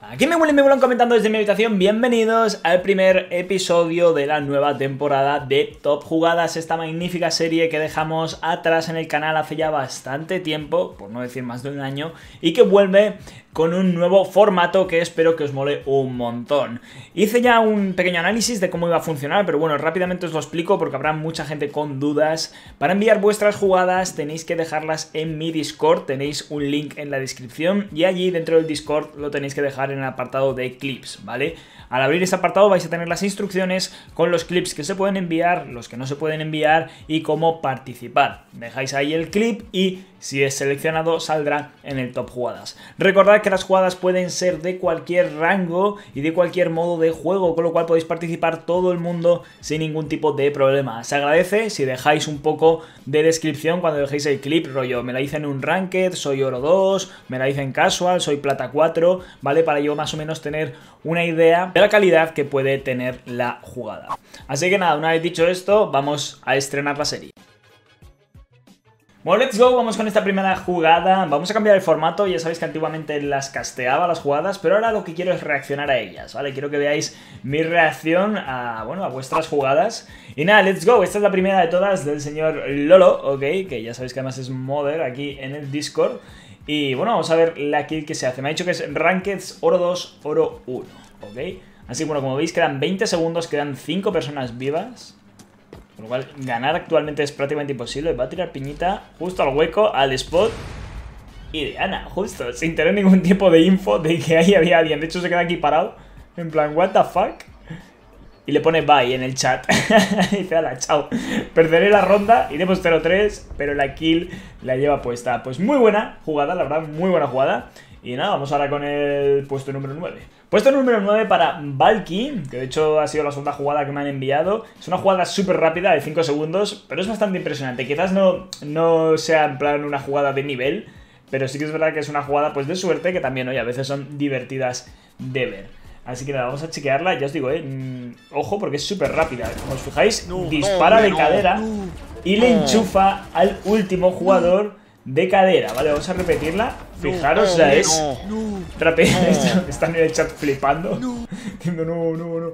Aquí Miguelón comentando desde mi habitación. Bienvenidos al primer episodio de la nueva temporada de Top Jugadas, esta magnífica serie que dejamos atrás en el canal hace ya bastante tiempo, por no decir más de un año, y que vuelve con un nuevo formato que espero que os mole un montón. Hice ya un pequeño análisis de cómo iba a funcionar, pero bueno, rápidamente os lo explico porque habrá mucha gente con dudas. Para enviar vuestras jugadas tenéis que dejarlas en mi Discord, tenéis un link en la descripción y allí dentro del Discord lo tenéis que dejar en el apartado de clips, ¿vale? Al abrir este apartado vais a tener las instrucciones con los clips que se pueden enviar, los que no se pueden enviar y cómo participar. Dejáis ahí el clip y si es seleccionado saldrá en el Top Jugadas. Recordad que las jugadas pueden ser de cualquier rango y de cualquier modo de juego, con lo cual podéis participar todo el mundo sin ningún tipo de problema. Se agradece si dejáis un poco de descripción cuando dejéis el clip, rollo, me la hice en un ranked, soy oro 2, me la hice en casual, soy plata 4, ¿vale? Para yo más o menos tener una idea de la calidad que puede tener la jugada. Así que nada, una vez dicho esto, vamos a estrenar la serie. Bueno, let's go, vamos con esta primera jugada. Vamos a cambiar el formato, ya sabéis que antiguamente las casteaba las jugadas, pero ahora lo que quiero es reaccionar a ellas, ¿vale? Quiero que veáis mi reacción a, bueno, a vuestras jugadas. Y nada, let's go, esta es la primera de todas del señor Lolo, ok, que ya sabéis que además es modder aquí en el Discord. Y bueno, vamos a ver la kill que se hace. Me ha dicho que es Ranked Oro 2, Oro 1, ok. Así que bueno, como veis quedan 20 segundos, quedan 5 personas vivas. Por lo cual, ganar actualmente es prácticamente imposible. Va a tirar piñita justo al hueco, al spot. Y de Ana, justo, sin tener ningún tipo de info de que ahí había alguien. De hecho, se queda aquí parado. En plan, what the fuck. Y le pone bye en el chat. Dice, ala, chao. Perderé la ronda, iremos 0-3, pero la kill la lleva puesta. Pues muy buena jugada, la verdad, muy buena jugada. Y nada, vamos ahora con el puesto número 9. Puesto número 9 para Valky, que de hecho ha sido la segunda jugada que me han enviado. Es una jugada súper rápida, de 5 segundos, pero es bastante impresionante. Quizás no sea en plan una jugada de nivel, pero sí que es verdad que es una jugada pues de suerte, que también oye, a veces son divertidas de ver. Así que nada, vamos a chequearla, ya os digo, ojo porque es súper rápida. Como os fijáis, dispara de cadera y le enchufa al último jugador de cadera, vale, vamos a repetirla. Fijaros, ya es están en el chat flipando. Diciendo no.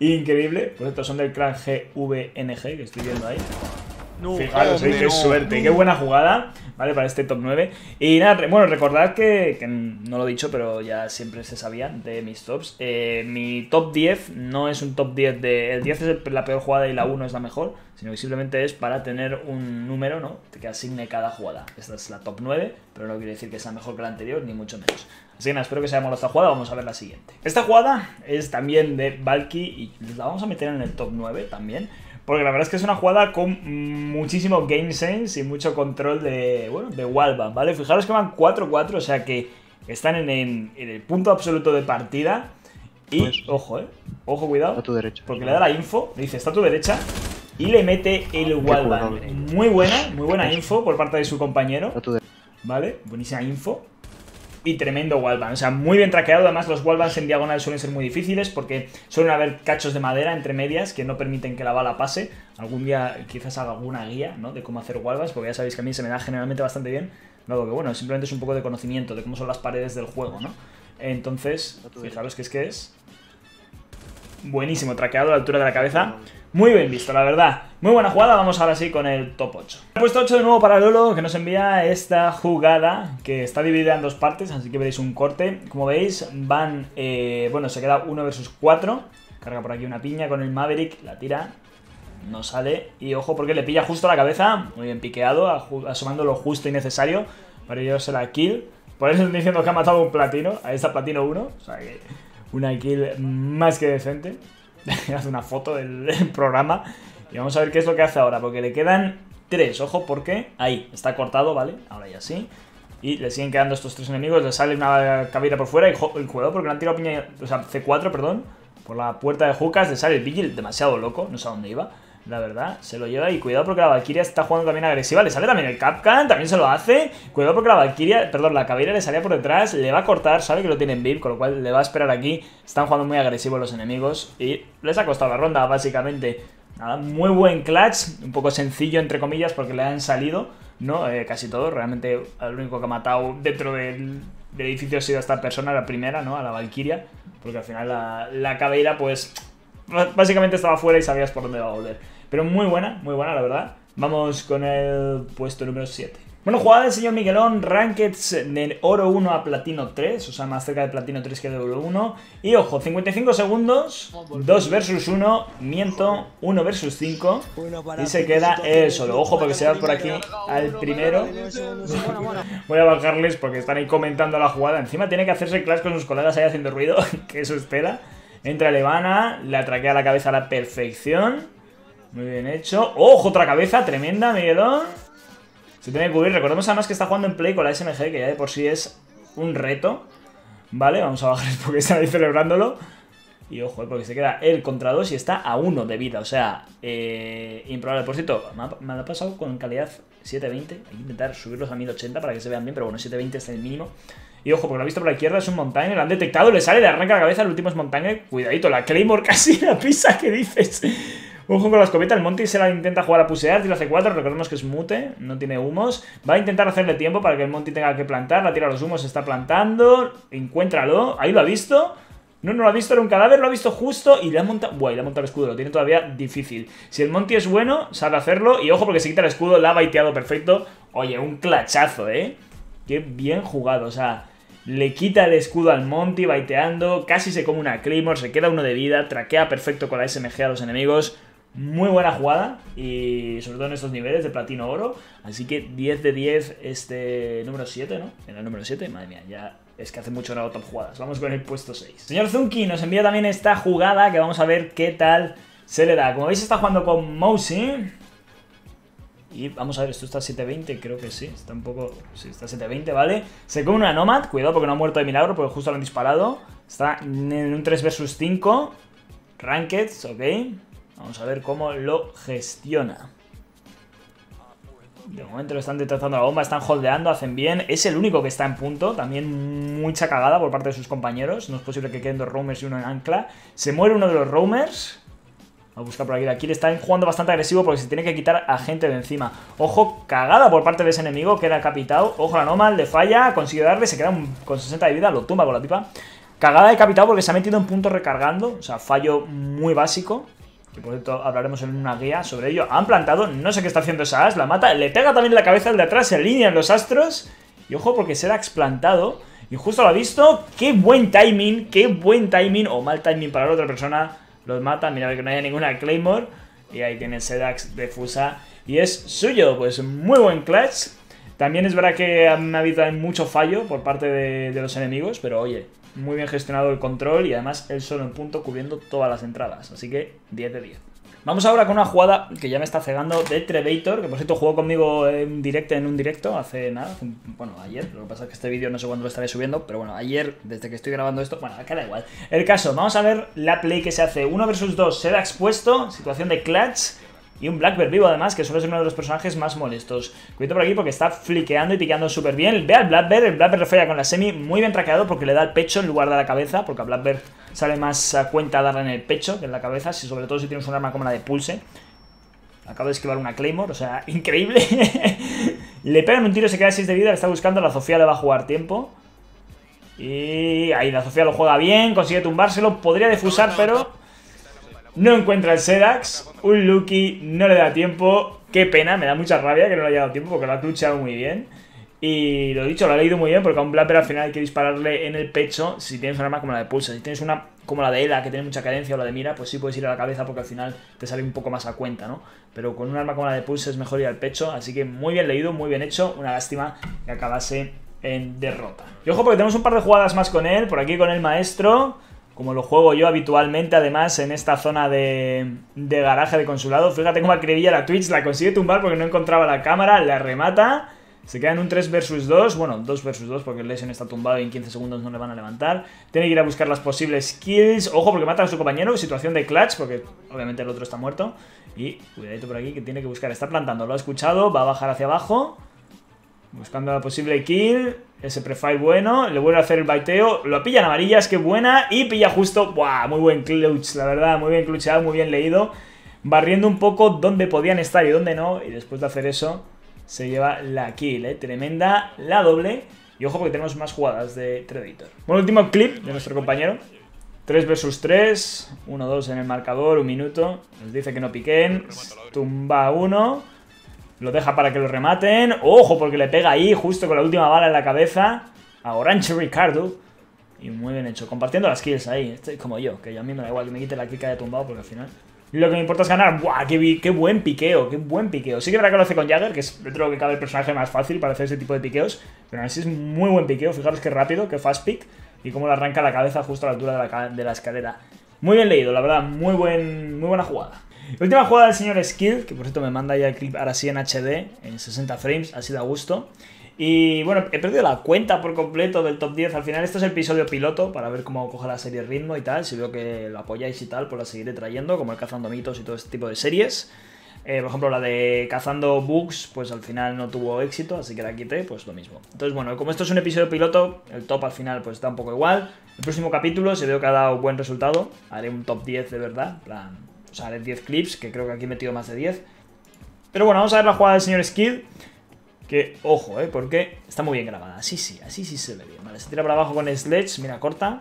Increíble. Por cierto, son del clan GVNG que estoy viendo ahí. Fijaros, qué suerte, qué buena jugada, vale, para este top 9. Y nada, bueno, recordad que no lo he dicho, pero ya siempre se sabían de mis tops. Mi top 10 no es un top 10 de... El 10 es la peor jugada y la 1 es la mejor, sino que simplemente es para tener un número, ¿no?, que asigne cada jugada. Esta es la top 9, pero no quiere decir que sea mejor que la anterior, ni mucho menos. Así que nada, espero que os haya molado esta jugada, vamos a ver la siguiente. Esta jugada es también de Valky y la vamos a meter en el top 9 también. Porque la verdad es que es una jugada con muchísimo game sense y mucho control de, bueno, de wallbang, ¿vale? Fijaros que van 4-4, o sea que están en el punto absoluto de partida. Y, pues, ojo, ojo, cuidado. Está a tu derecha. Porque le da la info, le dice, está a tu derecha, y le mete el wallbang. Muy buena info por parte de su compañero. Vale, buenísima info. Y tremendo wallbang, o sea, muy bien traqueado. Además, los wallbangs en diagonal suelen ser muy difíciles porque suelen haber cachos de madera entre medias que no permiten que la bala pase. Algún día quizás haga alguna guía, ¿no?, de cómo hacer wallbangs, porque ya sabéis que a mí se me da generalmente bastante bien. Dado que, bueno, simplemente es un poco de conocimiento de cómo son las paredes del juego, ¿no? Entonces, fijaros que es buenísimo, traqueado a la altura de la cabeza. Muy bien visto, la verdad. Muy buena jugada, vamos ahora sí con el top 8. Puesto 8 de nuevo para Lolo, que nos envía esta jugada, que está dividida en dos partes, así que veréis un corte. Como veis, van, bueno, se queda 1 versus 4. Carga por aquí una piña con el Maverick, la tira, no sale. Y ojo porque le pilla justo la cabeza, muy bien piqueado, asomando lo justo y necesario para llevarse la kill. Por eso estoy diciendo que ha matado un platino, ahí está platino 1, o sea que una kill más que decente. Hace una foto del programa. Y vamos a ver qué es lo que hace ahora, porque le quedan 3, ojo, porque ahí está cortado, ¿vale? Ahora ya sí. Y le siguen quedando estos 3 enemigos. Le sale una Cabeira por fuera. Y el jugador, porque le han tirado piña, o sea, C4, perdón, por la puerta de Jucas. Le sale el Vigil demasiado loco, no sé a dónde iba, la verdad. Se lo lleva y cuidado porque la Valkyria está jugando también agresiva. Le sale también el Capcan, también se lo hace. Cuidado porque la Valkyria, perdón, la Cabeira le salía por detrás. Le va a cortar, sabe que lo tienen VIP, con lo cual le va a esperar aquí. Están jugando muy agresivos los enemigos y les ha costado la ronda, básicamente. Nada, muy buen clutch, un poco sencillo entre comillas porque le han salido, ¿no?, casi todo. Realmente el único que ha matado dentro del del edificio ha sido esta persona, la primera, ¿no? A la Valkyria, porque al final la Cabeira, pues, básicamente estaba fuera y sabías por dónde iba a volver. Pero muy buena, la verdad. Vamos con el puesto número 7. Bueno, jugada del señor Miguelón, Rankeds de Oro 1 a Platino 3, o sea, más cerca de Platino 3 que de Oro 1. Y ojo, 55 segundos, 2 versus 1, miento, 1 versus 5, y se queda él solo. Ojo, porque se va por aquí al primero. Voy a bajarles porque están ahí comentando la jugada. Encima tiene que hacerse clash con sus colegas ahí haciendo ruido, que eso es tela. Entra Levana, le atraquea la cabeza a la perfección. Muy bien hecho. ¡Ojo, otra cabeza! Tremenda, Miguelón. Se tiene que cubrir. Recordemos además que está jugando en play con la SMG, que ya de por sí es un reto. Vale, vamos a bajar porque están ahí celebrándolo. Y ojo, porque se queda él contra 2 y está a 1 de vida. O sea, improbable. Por cierto, me ha pasado con calidad 720. Hay que intentar subirlos a 1080 para que se vean bien. Pero bueno, 720 es el mínimo. Y ojo, porque lo ha visto por la izquierda, es un Montagne, lo han detectado, le sale, le arranca la cabeza, el último es Montagne. Cuidadito, la Claymore casi la pisa, ¿qué dices? Ojo con la escopeta, el Monty se la intenta jugar a pusear, tira C4, recordemos que es Mute, no tiene humos. Va a intentar hacerle tiempo para que el Monty tenga que plantar, la tira a los humos, se está plantando, encuéntralo, ahí lo ha visto. No, no lo ha visto, era un cadáver, lo ha visto justo y le ha montado... Buah, le ha montado el escudo, lo tiene todavía difícil. Si el Monty es bueno, sabe hacerlo y ojo porque se quita el escudo, la ha baiteado perfecto. Oye, un clachazo, ¿eh? Qué bien jugado, o sea... Le quita el escudo al Monty baiteando, casi se come una Claymore, se queda uno de vida, traquea perfecto con la SMG a los enemigos. Muy buena jugada y sobre todo en estos niveles de platino oro. Así que 10 de 10 este número 7, ¿no? En el número 7, madre mía, ya es que hace mucho no hago top jugadas. Vamos con el puesto 6. Señor Zunki nos envía también esta jugada que vamos a ver qué tal se le da. Como veis está jugando con Mousy. Y vamos a ver, esto está a 720, creo que sí, está un poco... Sí, está a 720, ¿vale? Se come una Nomad, cuidado porque no ha muerto de milagro, porque justo lo han disparado. Está en un 3 vs 5, Rankeds, ok. Vamos a ver cómo lo gestiona. De momento lo están detectando la bomba, están holdeando, hacen bien. Es el único que está en punto, también mucha cagada por parte de sus compañeros. No es posible que queden dos roamers y uno en ancla. Se muere uno de los roamers... A buscar por aquí, aquí le están jugando bastante agresivo porque se tiene que quitar a gente de encima. Ojo, cagada por parte de ese enemigo que era capitado. Ojo, la Nomad le falla, consigue darle, se queda con 60 de vida, lo tumba con la pipa. Cagada de capitado porque se ha metido en punto recargando, o sea, fallo muy básico. Que por cierto hablaremos en una guía sobre ello. Han plantado, no sé qué está haciendo esa as, la mata, le pega también en la cabeza el de atrás, se alinean los astros. Y ojo porque Sedax plantado, y justo lo ha visto, qué buen timing, o mal timing para la otra persona. Los mata, mira que no haya ninguna Claymore. Y ahí tiene Sedax de Fusa. Y es suyo, pues muy buen clutch. También es verdad que me ha habido mucho fallo por parte de los enemigos. Pero oye, muy bien gestionado el control. Y además él solo en punto cubriendo todas las entradas. Así que 10 de 10. Vamos ahora con una jugada que ya me está cegando de Trevator. Que por cierto jugó conmigo en un directo hace nada. Bueno, ayer. Lo que pasa es que este vídeo no sé cuándo lo estaré subiendo. Pero bueno, ayer, desde que estoy grabando esto... Bueno, acá da igual. El caso, vamos a ver la play que se hace. 1 vs 2, Seda expuesto. Situación de clutch. Y un Black Bear vivo además, que suele ser uno de los personajes más molestos. Cuidado por aquí porque está fliqueando y piqueando súper bien. Ve al Black Bear, el Black Bear le falla con la semi. Muy bien traqueado porque le da el pecho en lugar de la cabeza. Porque a Black Bear sale más a cuenta darle en el pecho que en la cabeza. Si sobre todo si tienes un arma como la de Pulse. Acabo de esquivar una Claymore, o sea, increíble. Le pegan un tiro, se queda 6 de vida, le está buscando. La Sofía le va a jugar tiempo. Y ahí la Sofía lo juega bien, consigue tumbárselo. Podría defusar, pero... No encuentra el Sedax, un Lucky no le da tiempo, qué pena, me da mucha rabia que no le haya dado tiempo porque lo ha clutchado muy bien. Y lo dicho, lo ha leído muy bien porque a un Black Bear al final hay que dispararle en el pecho si tienes un arma como la de Pulsa. Si tienes una como la de Eda que tiene mucha cadencia o la de Mira, pues sí puedes ir a la cabeza porque al final te sale un poco más a cuenta, ¿no? Pero con un arma como la de Pulsa es mejor ir al pecho, así que muy bien leído, muy bien hecho, una lástima que acabase en derrota. Y ojo porque tenemos un par de jugadas más con él, por aquí con el Maestro... Como lo juego yo habitualmente, además, en esta zona de garaje de Consulado. Fíjate cómo acribilla la Twitch, la consigue tumbar porque no encontraba la cámara, la remata. Se queda en un 3 vs 2, bueno, 2 vs 2 porque el Lesion está tumbado y en 15 segundos no le van a levantar. Tiene que ir a buscar las posibles kills. Ojo porque mata a su compañero, situación de clutch porque obviamente el otro está muerto. Y cuidadito por aquí que tiene que buscar, está plantando, lo ha escuchado, va a bajar hacia abajo. Buscando la posible kill, ese prefire bueno, le vuelve a hacer el baiteo, lo pillan amarillas, qué buena, y pilla justo, ¡buah! Muy buen clutch, la verdad, muy bien clutchado, muy bien leído, barriendo un poco dónde podían estar y dónde no, y después de hacer eso, se lleva la kill, tremenda, la doble, Y ojo porque tenemos más jugadas de Treditor. Bueno, último clip de nuestro compañero. 3 vs 3, 1-2 en el marcador, un minuto. Nos dice que no piquen. Tumba uno. Lo deja para que lo rematen. Ojo, porque le pega ahí, justo con la última bala en la cabeza, a Orange Ricardo. Y muy bien hecho, compartiendo las kills ahí. Estoy como yo, que a mí me da igual que me quite la kill que haya tumbado, porque al final lo que me importa es ganar. ¡Buah! ¡Qué buen piqueo! ¡Qué buen piqueo! Sí que es verdad que lo hace con Jagger, que es dentro de lo que cabe el personaje más fácil para hacer ese tipo de piqueos. Pero aún así es muy buen piqueo. Fijaros qué rápido, qué fast pick. Y cómo le arranca la cabeza justo a la altura de la escalera. Muy bien leído, la verdad. Muy buena jugada. La última jugada del señor Skid, que por cierto me manda ya el clip ahora sí en HD, en 60 frames, así de a gusto. Y bueno, he perdido la cuenta por completo del top 10. Al final esto es el episodio piloto, para ver cómo coge la serie el ritmo y tal. Si veo que lo apoyáis y tal, pues la seguiré trayendo, como el Cazando Mitos y todo este tipo de series. Por ejemplo, la de Cazando Bugs, pues al final no tuvo éxito, así que la quité, pues lo mismo. Entonces, bueno, como esto es un episodio piloto, el top al final pues da un poco igual. El próximo capítulo, si veo que ha dado buen resultado, haré un top 10 de verdad. Plan, o sea, haré 10 clips, que creo que aquí he metido más de 10. Pero bueno, vamos a ver la jugada del señor Skid. Que, ojo, porque está muy bien grabada. Así sí se ve bien. Vale, se tira para abajo con Sledge, mira, corta.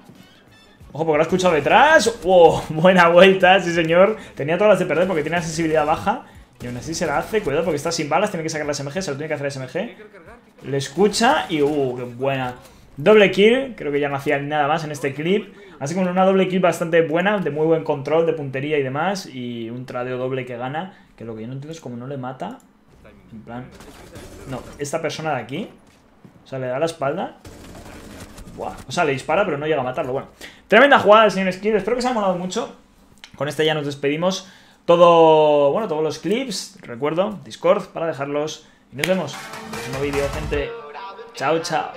Ojo, porque lo he escuchado detrás. ¡Wow! Buena vuelta, sí señor. Tenía todas las de perder porque tiene la sensibilidad baja. Y aún así se la hace. Cuidado porque está sin balas. Tiene que sacar la SMG. Se lo tiene que hacer la SMG. Le escucha y ¡qué buena! Doble kill. Creo que ya no hacía nada más en este clip. Así como una doble kill bastante buena. De muy buen control, de puntería y demás. Y un tradeo doble que gana. Que lo que yo no entiendo es como no le mata. En plan... No, esta persona de aquí. O sea, le da la espalda. Wow. O sea, le dispara pero no llega a matarlo. Bueno, tremenda jugada del señor Skid. Espero que os haya molado mucho. Con este ya nos despedimos. Bueno, todos los clips, recuerdo, Discord para dejarlos. Y nos vemos en el próximo vídeo, gente. Chao, chao.